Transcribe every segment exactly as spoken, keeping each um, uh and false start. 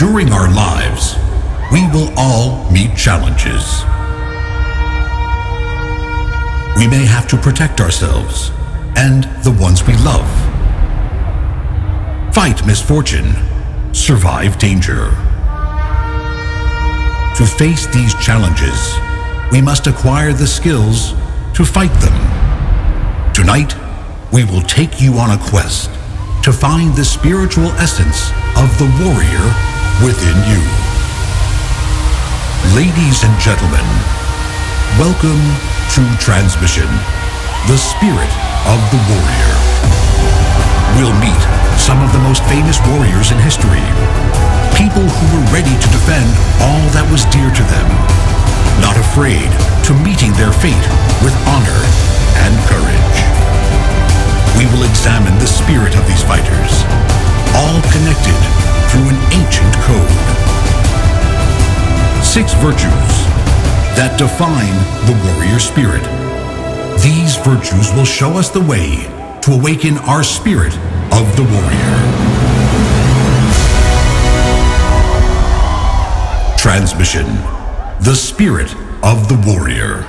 During our lives, we will all meet challenges. We may have to protect ourselves and the ones we love, fight misfortune, survive danger. To face these challenges, we must acquire the skills to fight them. Tonight, we will take you on a quest to find the spiritual essence of the warrior within you. Ladies and gentlemen, welcome to Transmission, the Spirit of the Warrior. We'll meet some of the most famous warriors in history, people who were ready to defend all that was dear to them, not afraid to meeting their fate with honor and courage. We will examine the spirit of these fighters, all connected through an ancient code. Six virtues that define the warrior spirit. These virtues will show us the way to awaken our spirit of the warrior. Transmission, the Spirit of the Warrior.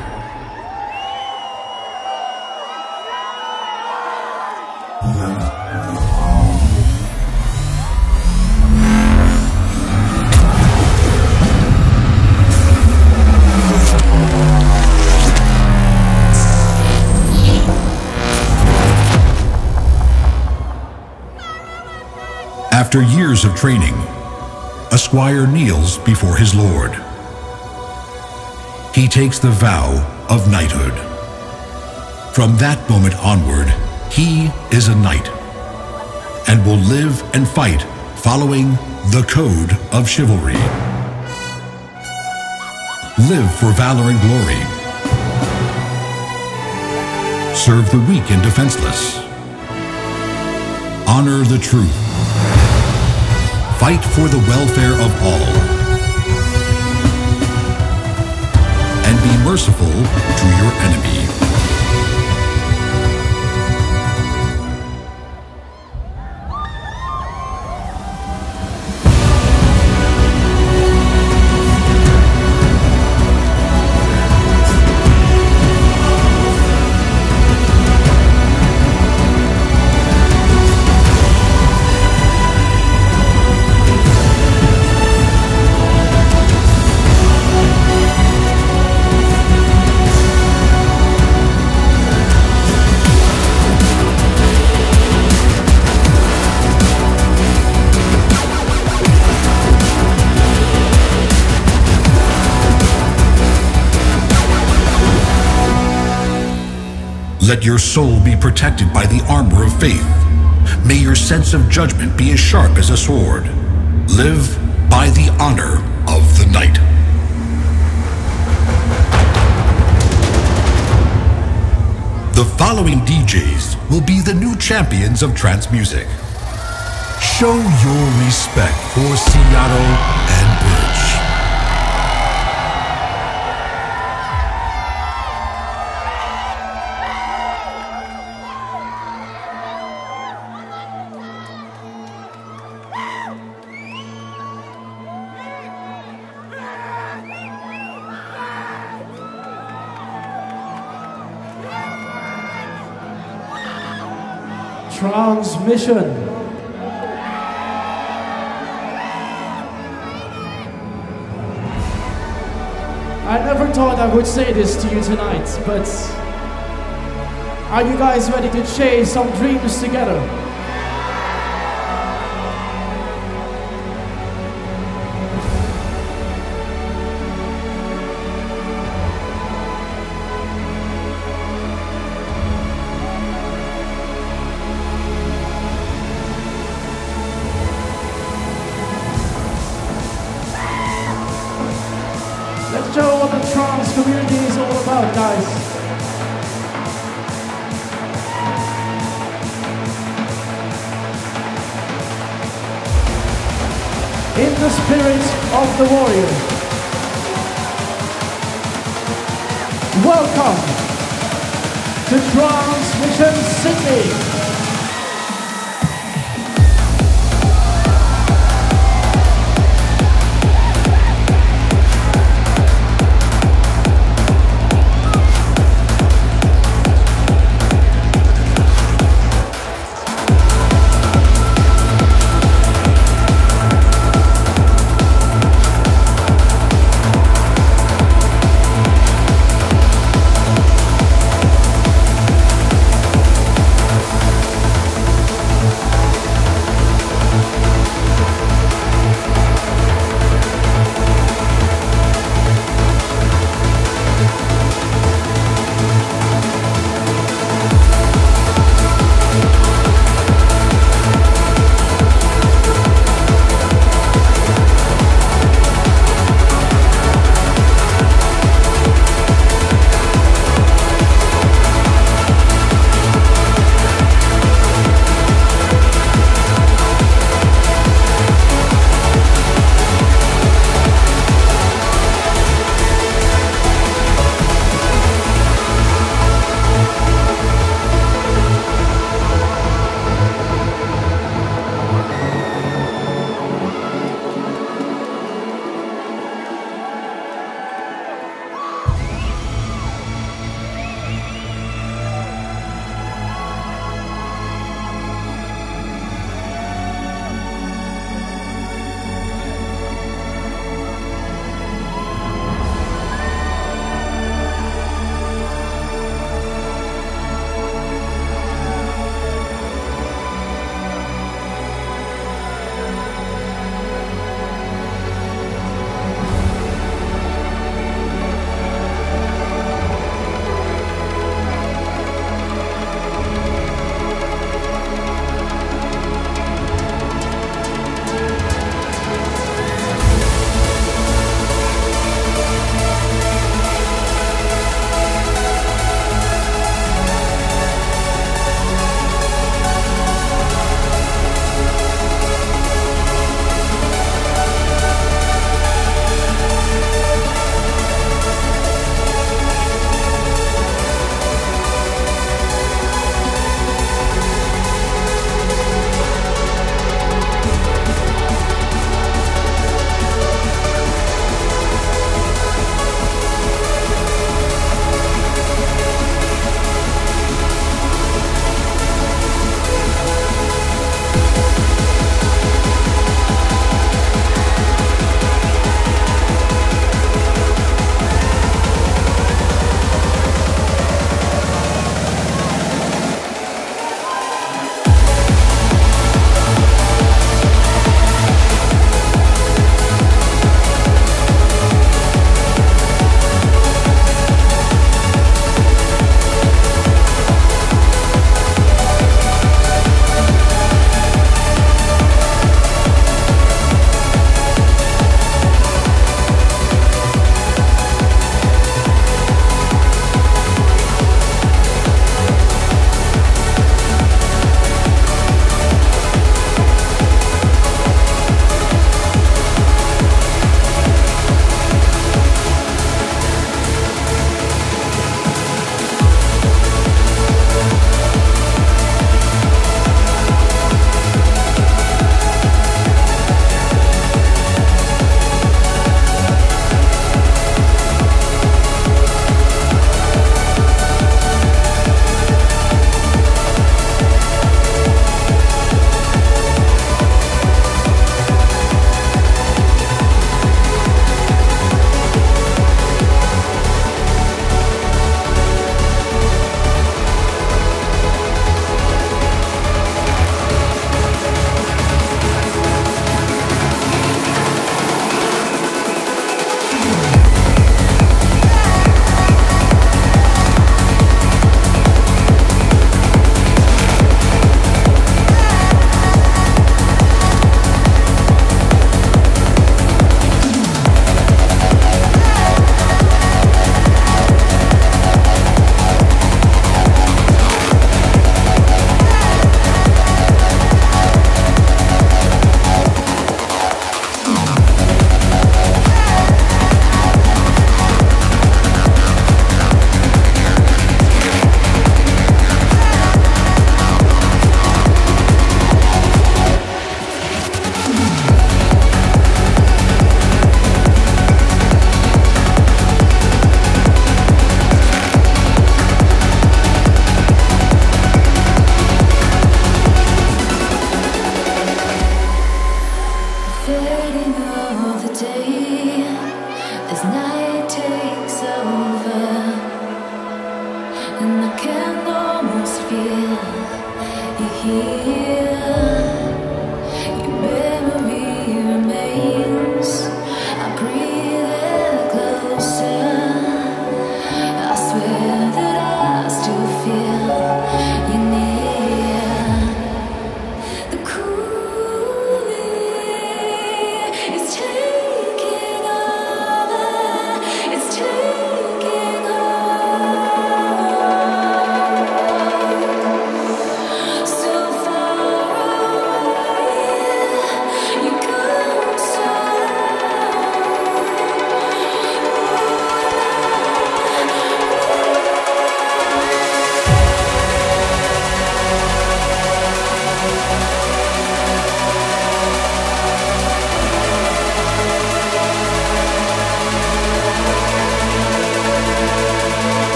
After years of training, a squire kneels before his lord. He takes the vow of knighthood. From that moment onward, he is a knight and will live and fight following the code of chivalry. Live for valor and glory. Serve the weak and defenseless. Honor the truth. Fight for the welfare of all. And be merciful to your enemy. Let your soul be protected by the armor of faith. May your sense of judgment be as sharp as a sword. Live by the honor of the knight. The following D Js will be the new champions of trance music. Show your respect for XiJaro and Big. Transmission. I never thought I would say this to you tonight, but are you guys ready to chase some dreams together? Sydney.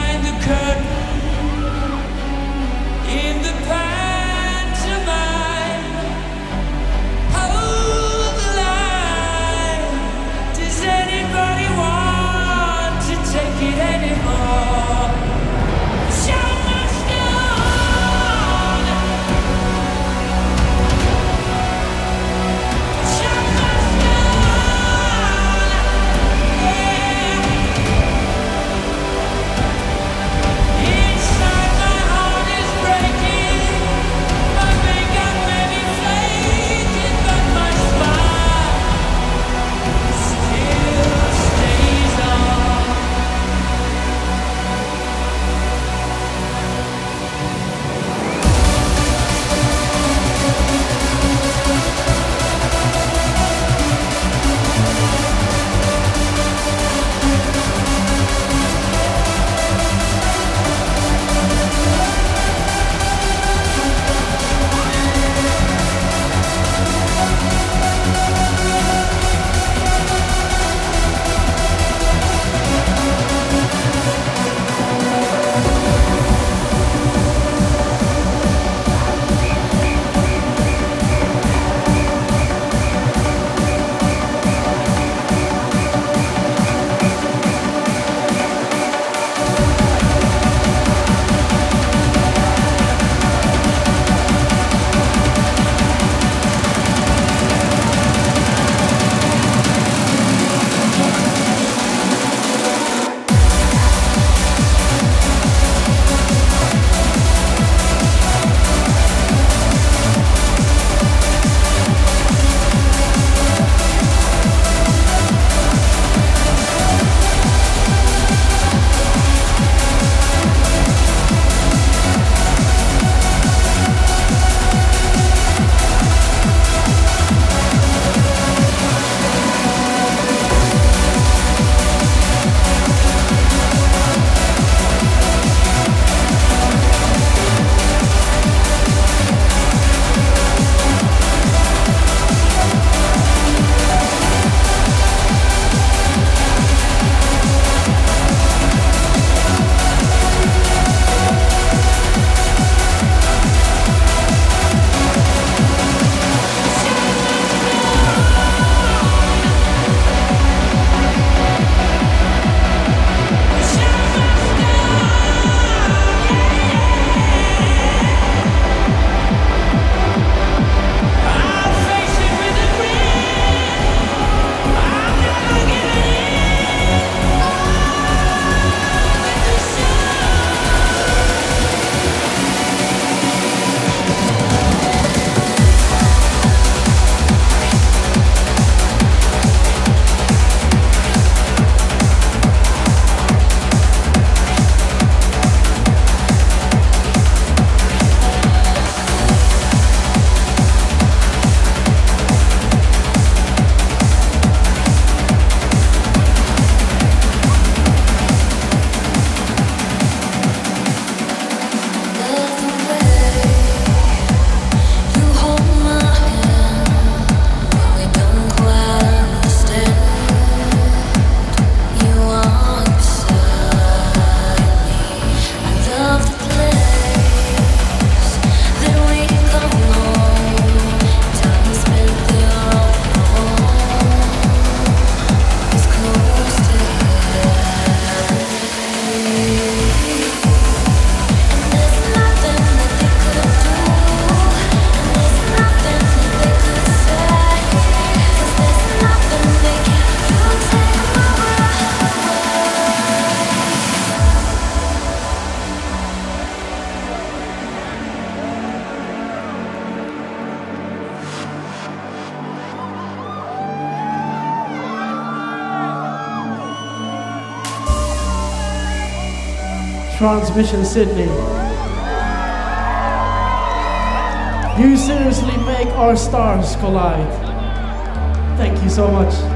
behind the curtain, in the pantomime, hold the line. Does anybody want to take it anymore? So much gone. So much gone. Yeah. Inside my heart is breaking. My makeup may be flaking, but my smile still stays on. Transmission Sydney. You seriously make our stars collide. Thank you so much. Even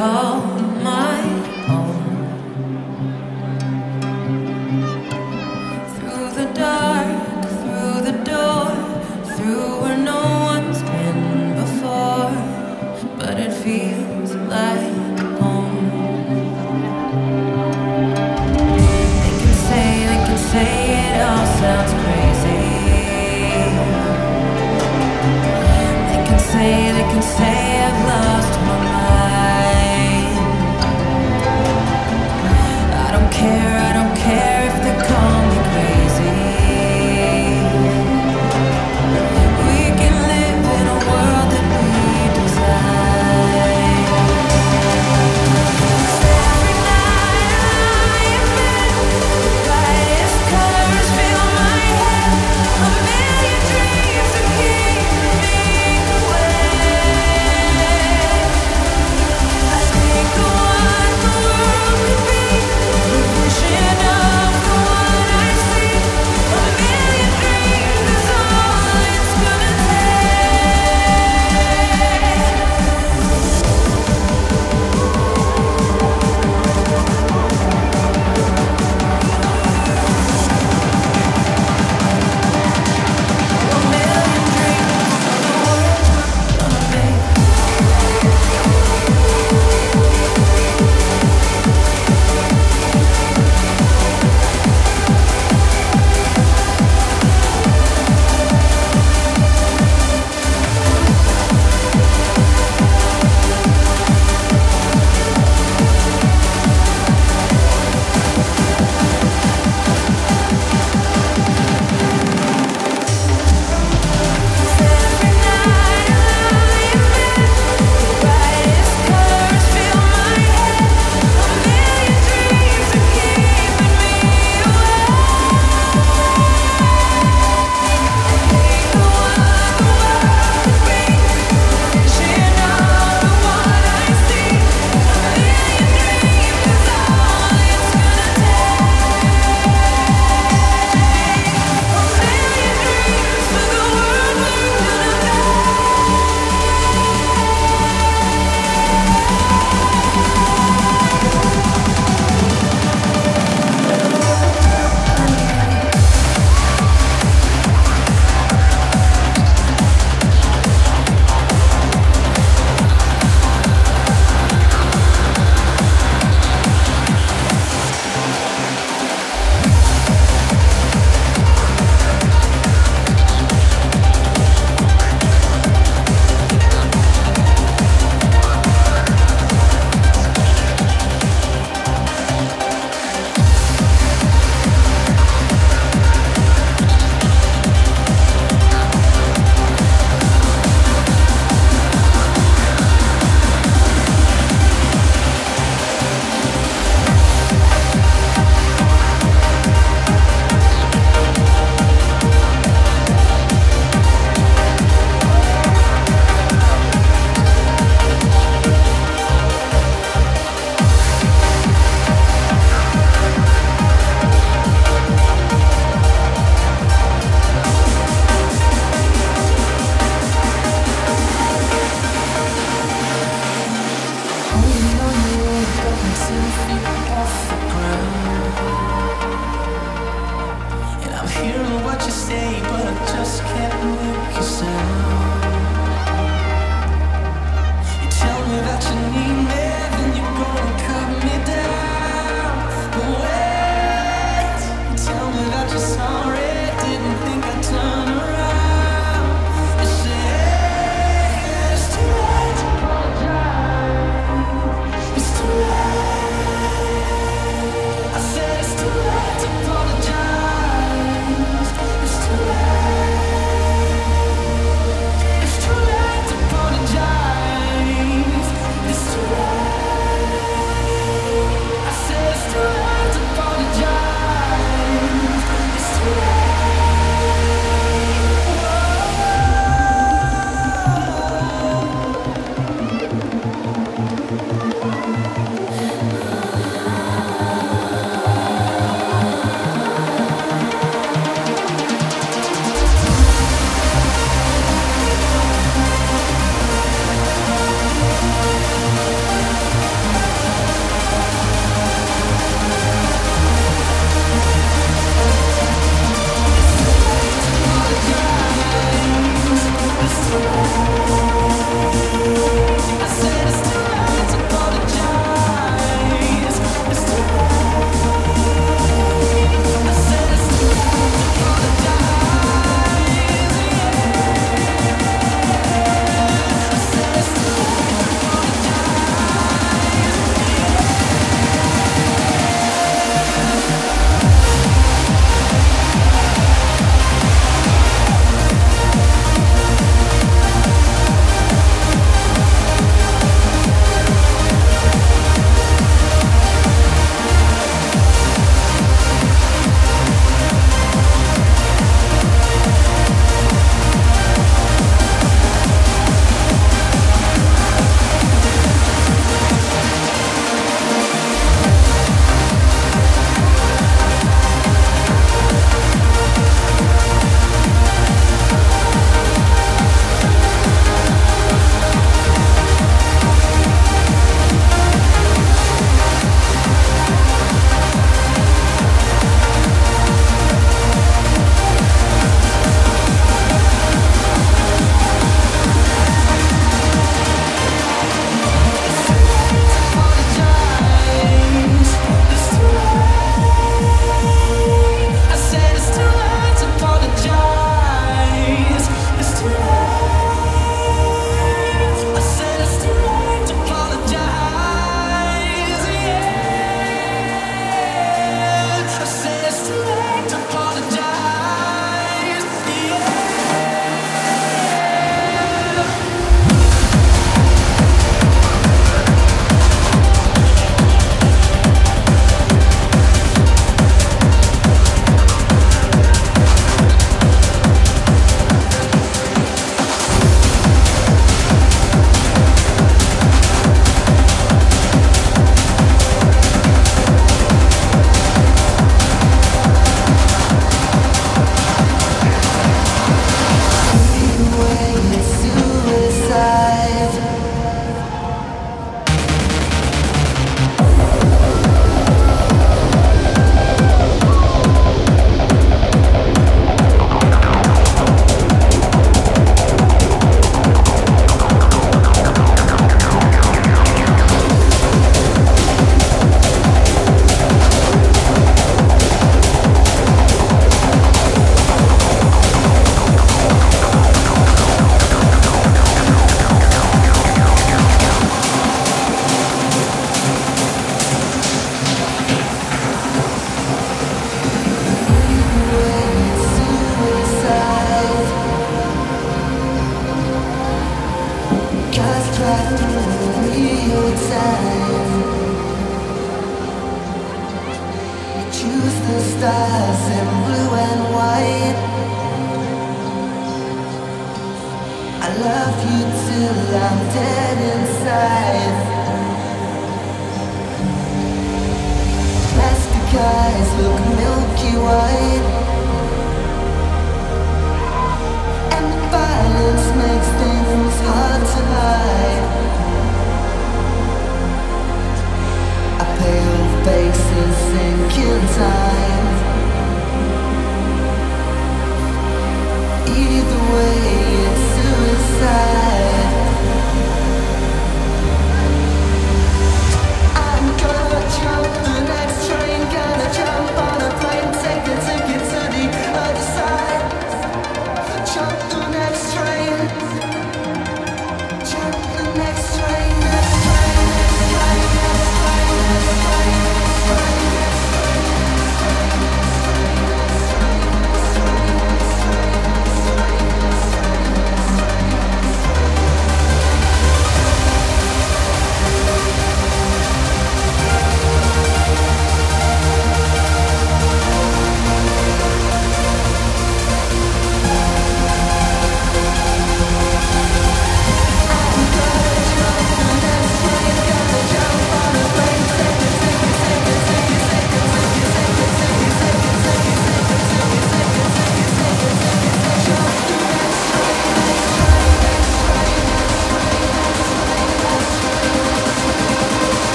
call my own. Through the dark, through the door, through where no one's been before, but it feels like home. They can say, they can say it all sounds crazy. They can say, they can say I've lost my mind.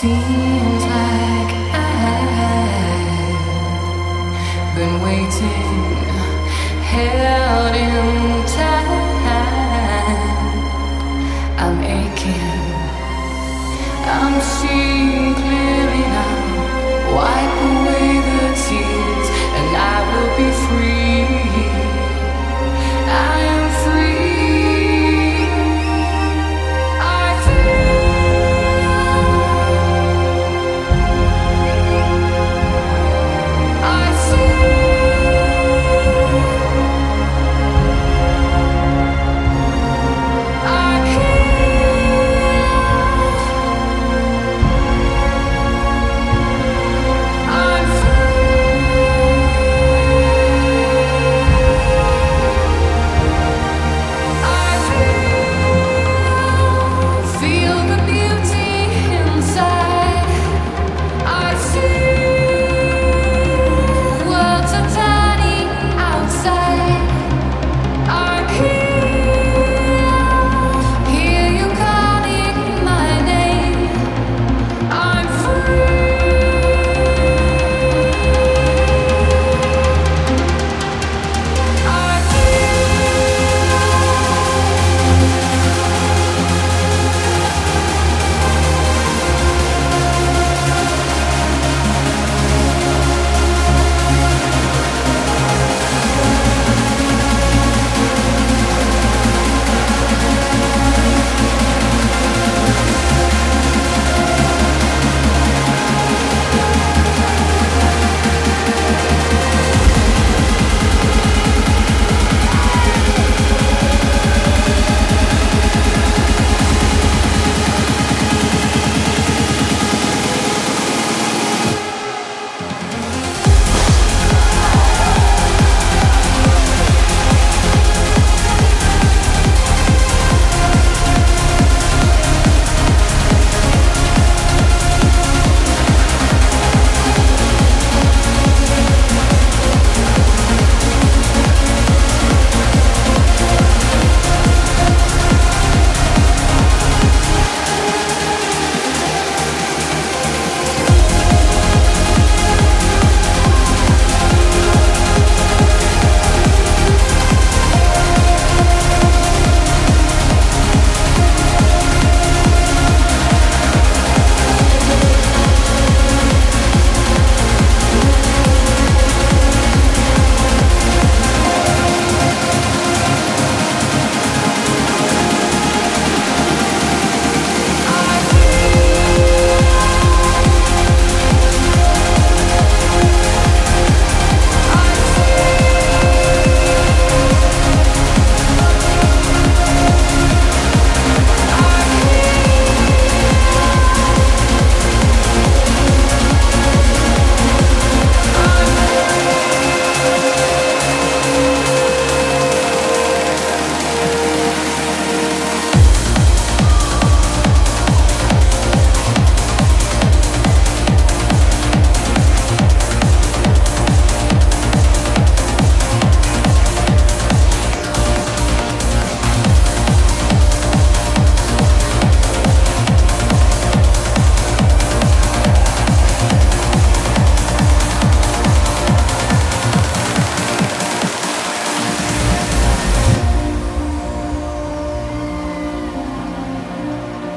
Seems like I've been waiting, held in time. I'm aching, I'm seeing clearly now. Wipe away the tears and I will be free. I am free. Thank you.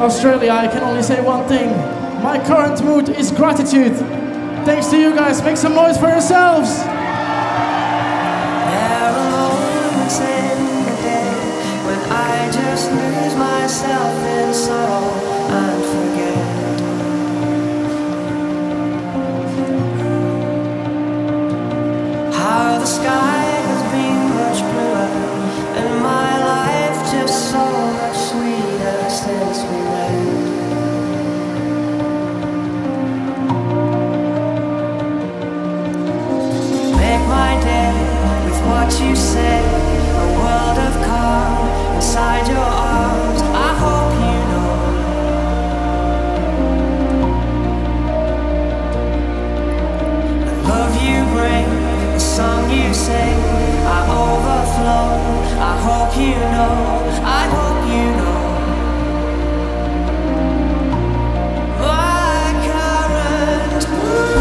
Australia, I can only say one thing. My current mood is gratitude. Thanks to you guys. Make some noise for yourselves. There are moments in the day when I just lose myself in sorrow and forget how the sky has been much bluer and my life just so much sweeter since we met. My day with what you say, a world of calm inside your arms. I hope you know the love you bring, the song you sing. I overflow. I hope you know. I hope you know. My current mood.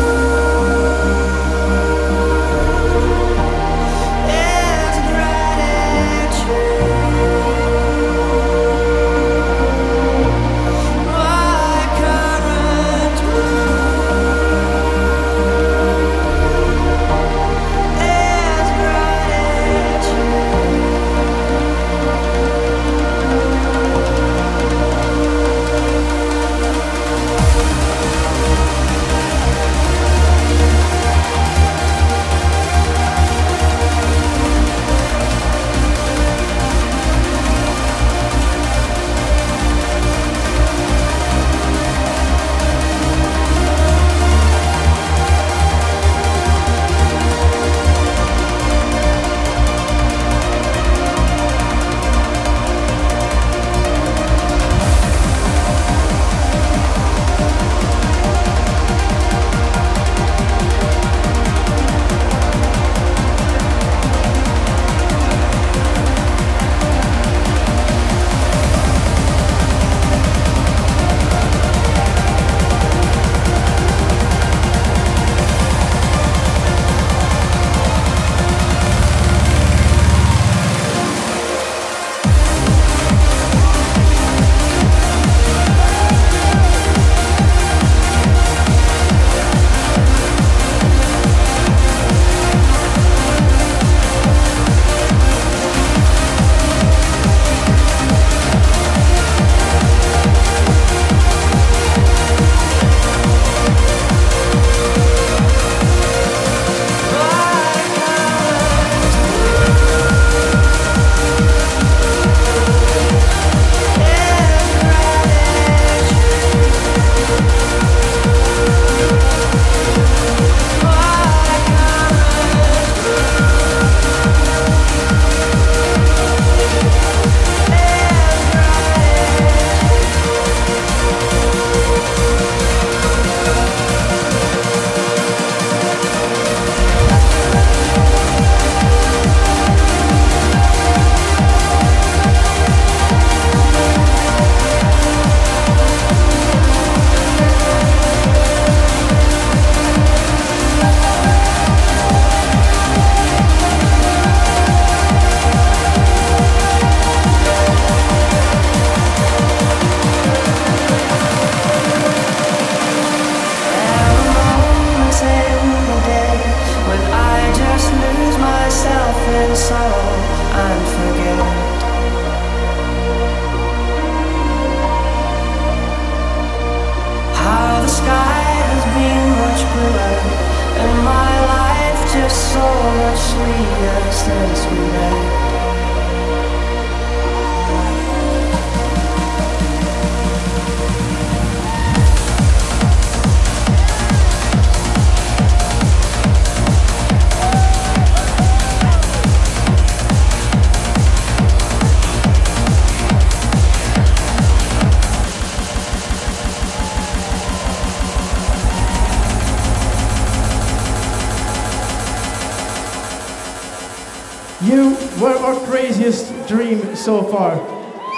So far.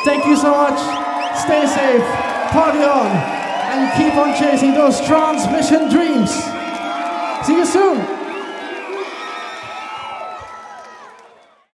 Thank you so much. Stay safe, party on, and keep on chasing those transmission dreams. See you soon.